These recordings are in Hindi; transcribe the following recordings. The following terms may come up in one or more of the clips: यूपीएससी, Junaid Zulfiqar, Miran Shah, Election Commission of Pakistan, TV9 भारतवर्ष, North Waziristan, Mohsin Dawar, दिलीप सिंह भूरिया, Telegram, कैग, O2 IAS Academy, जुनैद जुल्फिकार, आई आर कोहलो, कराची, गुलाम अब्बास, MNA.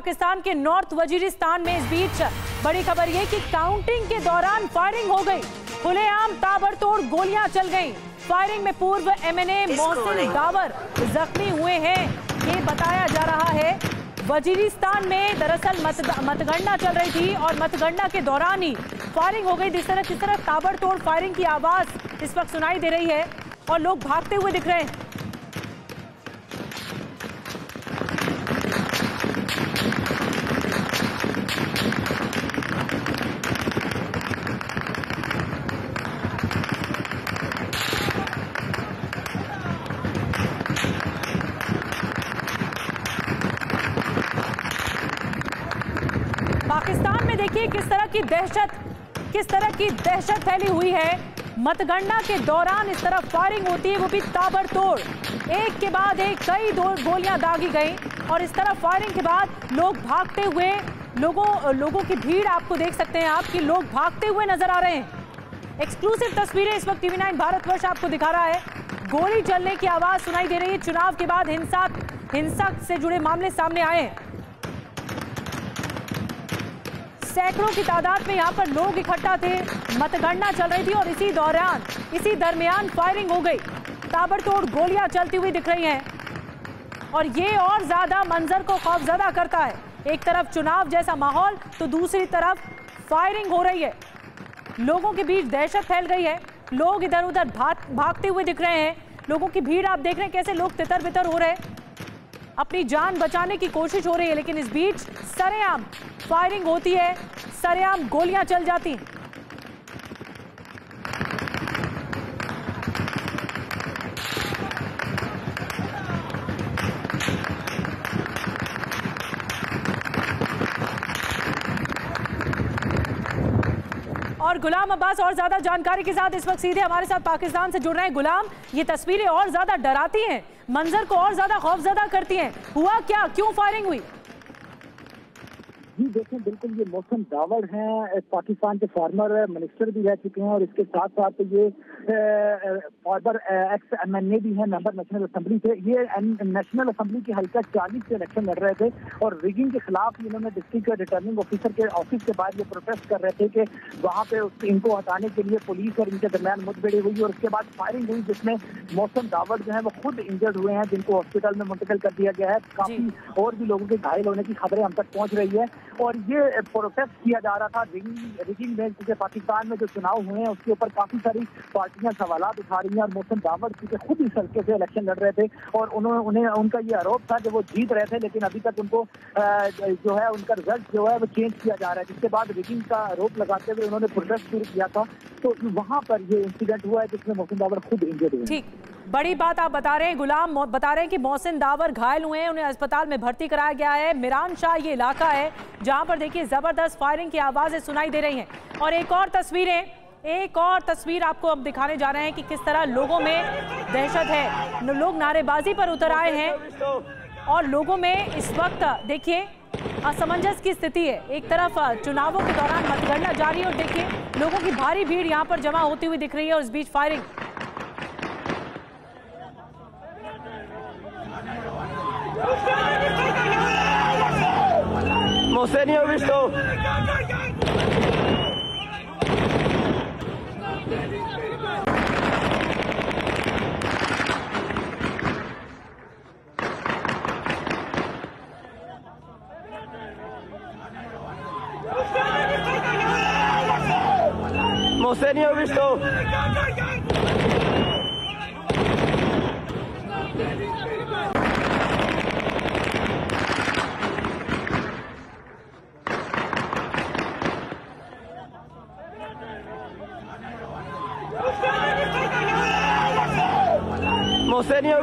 पाकिस्तान के नॉर्थ वजीरिस्तान में इस बीच बड़ी खबर यह कि काउंटिंग के दौरान फायरिंग हो गई। खुलेआम ताबड़तोड़ गोलियां चल गईं। फायरिंग में पूर्व MNA मोहसिन दावर जख्मी हुए हैं, ये बताया जा रहा है। वजीरिस्तान में दरअसल मतगणना चल रही थी और मतगणना के दौरान ही फायरिंग हो गई। जिस तरह ताबड़तोड़ फायरिंग की आवाज इस वक्त सुनाई दे रही है और लोग भागते हुए दिख रहे हैं। पाकिस्तान में देखिए किस तरह की दहशत फैली हुई है। मतगणना के दौरान इस तरह फायरिंग होती है, वो भी ताबड़तोड़, एक के बाद एक कई गोलियां दागी गईं और इस तरह फायरिंग के बाद लोग भागते हुए, लोगों की भीड़ आपको देख सकते हैं आप कि लोग भागते हुए नजर आ रहे हैं। एक्सक्लूसिव तस्वीरें इस वक्त TV9 भारतवर्ष आपको दिखा रहा है। गोली चलने की आवाज सुनाई दे रही है। चुनाव के बाद हिंसा से जुड़े मामले सामने आए हैं। सैकड़ों की तादाद में यहाँ पर लोग इकट्ठा थे, मतगणना चल रही थी और इसी दरमियान फायरिंग हो गई। ताबड़तोड़ गोलियां चलती हुई दिख रही हैं और ये और ज्यादा मंजर को खौफजदा करता है। एक तरफ चुनाव जैसा माहौल तो दूसरी तरफ फायरिंग हो रही है। लोगों के बीच दहशत फैल गई है। लोग इधर उधर भागते हुए दिख रहे हैं। लोगों की भीड़ आप देख रहे हैं, कैसे लोग तितर बितर हो रहे हैं, अपनी जान बचाने की कोशिश हो रही है। लेकिन इस बीच सरेआम फायरिंग होती है, सरेआम गोलियां चल जाती हैं। और गुलाम अब्बास और ज्यादा जानकारी के साथ इस वक्त सीधे हमारे साथ पाकिस्तान से जुड़ रहे हैं। गुलाम, ये तस्वीरें और ज्यादा डराती हैं, मंजर को और ज्यादा खौफजदा करती हैं। हुआ क्या, क्यों फायरिंग हुई? जी देखिए, बिल्कुल ये मोहसिन दावर हैं, पाकिस्तान के फार्मर मिनिस्टर भी रह चुके हैं और इसके साथ साथ ये फार्मर ex-MNA भी हैं, मेंबर नेशनल असम्बली थे। ये नेशनल असम्बली के हल्का 40 से इलेक्शन लड़ रहे थे और रिगिंग के खिलाफ इन्होंने डिस्ट्रिक्ट रिटर्निंग ऑफिसर के ऑफिस के बाहर ये प्रोटेस्ट कर रहे थे कि वहाँ पे इनको हटाने के लिए पुलिस और इनके दरमियान मुठभेड़ हुई और उसके बाद फायरिंग हुई, जिसमें मोहसिन दावर जो है वो खुद इंजर्ड हुए हैं, जिनको हॉस्पिटल में मुंतकिल कर दिया गया है। काफी और भी लोगों के घायल होने की खबरें हम तक पहुँच रही है और ये प्रोटेस्ट किया जा रहा था रिगिंग में, क्योंकि पाकिस्तान में जो चुनाव हुए हैं उसके ऊपर काफी सारी पार्टियां सवाल उठा रही हैं और मोहसिन दावर क्योंकि खुद इस हल्के से इलेक्शन लड़ रहे थे और उनका ये आरोप था कि वो जीत रहे थे, लेकिन अभी तक उनको जो है उनका रिजल्ट जो है वो चेंज किया जा रहा है, जिसके बाद रिगिंग का आरोप लगाते हुए उन्होंने प्रोटेस्ट शुरू किया था। तो वहाँ पर ये इंसिडेंट हुआ है जिसमें मोहसिन दावर खुद इंजर्ड हुए। ठीक, बड़ी बात आप बता रहे हैं गुलाम, बता रहे हैं कि मोहसिन दावर घायल हुए हैं, उन्हें अस्पताल में भर्ती कराया गया है। मिरान शाह ये इलाका है जहां पर देखिए जबरदस्त फायरिंग की आवाजें सुनाई दे रही हैं और एक और तस्वीर आपको अब दिखाने जा रहे हैं कि किस तरह लोगों में दहशत है। लोग नारेबाजी पर उतर आए हैं और लोगों में इस वक्त देखिए असमंजस की स्थिति है। एक तरफ चुनावों के दौरान मतगणना जारी है और देखिए लोगों की भारी भीड़ यहाँ पर जमा होती हुई दिख रही है और इस बीच फायरिंग।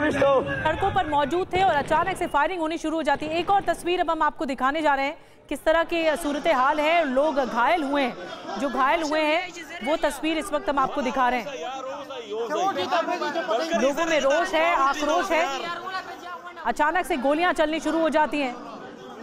सड़कों पर मौजूद थे और अचानक से फायरिंग होनी शुरू हो जाती है। एक और तस्वीर अब हम आपको दिखाने जा रहे हैं, किस तरह की सूरत हाल है। लोग घायल हुए हैं, जो घायल हुए हैं वो तस्वीर इस वक्त हम आपको दिखा रहे हैं। लोगों में रोष है, आक्रोश है। अचानक से गोलियां चलनी शुरू हो जाती हैं।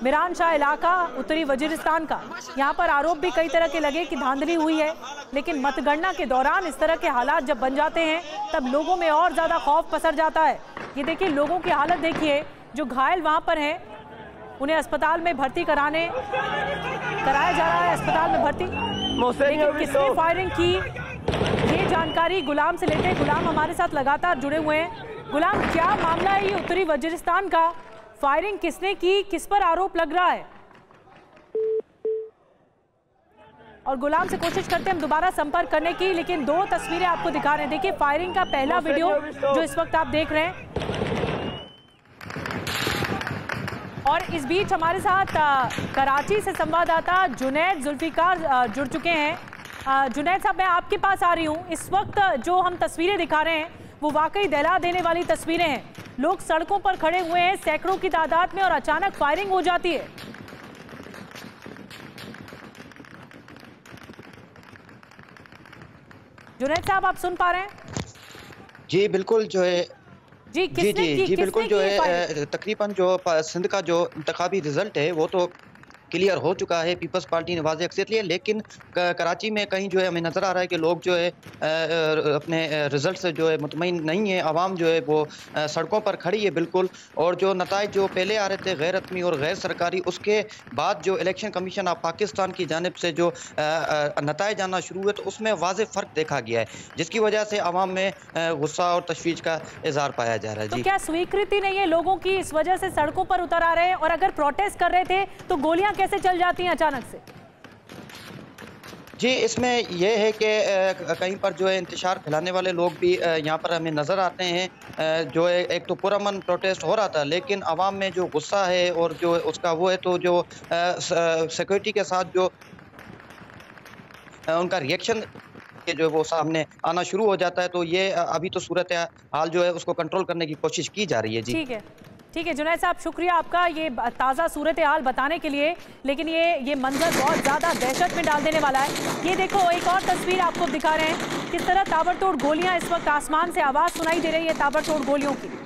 मिरान शाह इलाका उत्तरी वजीरिस्तान का, यहाँ पर आरोप भी कई तरह के लगे कि धांधली हुई है, लेकिन मतगणना के दौरान इस तरह के हालात जब बन जाते हैं तब लोगों में और ज़्यादा खौफ पसर जाता है। ये देखिए लोगों की हालत देखिए, जो घायल वहाँ पर हैं उन्हें अस्पताल में भर्ती कराया जा रहा है। अस्पताल में भर्ती, लेकिन किसने फायरिंग की ये जानकारी गुलाम से लेते हैं। गुलाम हमारे साथ लगातार जुड़े हुए हैं। गुलाम, क्या मामला है ये उत्तरी वजीरिस्तान का? फायरिंग किसने की, किस पर आरोप लग रहा है? और गुलाम से कोशिश करते हैं हम दोबारा संपर्क करने की, लेकिन दो तस्वीरें आपको दिखा रहे हैं। देखिए फायरिंग का पहला वीडियो जो इस वक्त आप देख रहे हैं, और इस बीच हमारे साथ कराची से संवाददाता जुनैद जुल्फिकार जुड़ चुके हैं। जुनैद साहब, मैं आपके पास आ रही हूँ। इस वक्त जो हम तस्वीरें दिखा रहे हैं वो वाकई दहला देने वाली तस्वीरें हैं। लोग सड़कों पर खड़े हुए हैं सैकड़ों की तादाद में, और अचानक फायरिंग हो जाती है। जुनैद साहब, आप सुन पा रहे हैं? जी बिल्कुल, जो है जी जी जी जी बिल्कुल जो है तकरीबन जो सिंध का जो इंतखाबी रिजल्ट है वो तो क्लियर हो चुका है। पीपल्स पार्टी ने वाज़े अक्सर लिया, लेकिन कराची में कहीं जो है हमें नज़र आ रहा है कि लोग जो है अपने रिज़ल्ट से जो है मुतमईन नहीं है। आवाम जो है वो सड़कों पर खड़ी है बिल्कुल, और जो नताइज जो पहले आ रहे थे गैर रस्मी और गैर सरकारी, उसके बाद जो इलेक्शन कमीशन ऑफ पाकिस्तान की जानिब से जो नताइज आना शुरू हुए तो उसमें वाज़े फ़र्क देखा गया है, जिसकी वजह से आवाम में गुस्सा और तशवीश का इजहार पाया जा रहा है। जी, क्या स्वीकृति नहीं है लोगों की, इस वजह से सड़कों पर उतर आ रहे हैं? और अगर प्रोटेस्ट कर रहे थे तो गोलियां कैसे चल जाती हैं अचानक से? जी, इसमें यह है कि कहीं पर जो है इंतशार फैलाने वाले लोग भी यहाँ पर हमें नज़र आते हैं। जो है एक तो पुरअमन प्रोटेस्ट हो रहा था, लेकिन आवाम में जो गुस्सा है और जो उसका वो है, तो जो सिक्योरिटी के साथ जो उनका रिएक्शन के जो वो सामने आना शुरू हो जाता है, तो ये अभी तो सूरत हाल जो है उसको कंट्रोल करने की कोशिश की जा रही है। जी ठीक है जुनैद साहब, शुक्रिया आपका ये ताज़ा सूरत हाल बताने के लिए। लेकिन ये मंजर बहुत ज़्यादा दहशत में डाल देने वाला है। ये देखो, एक और तस्वीर आपको दिखा रहे हैं किस तरह ताबड़तोड़ गोलियां इस वक्त आसमान से आवाज़ सुनाई दे रही है ताबड़तोड़ गोलियों की।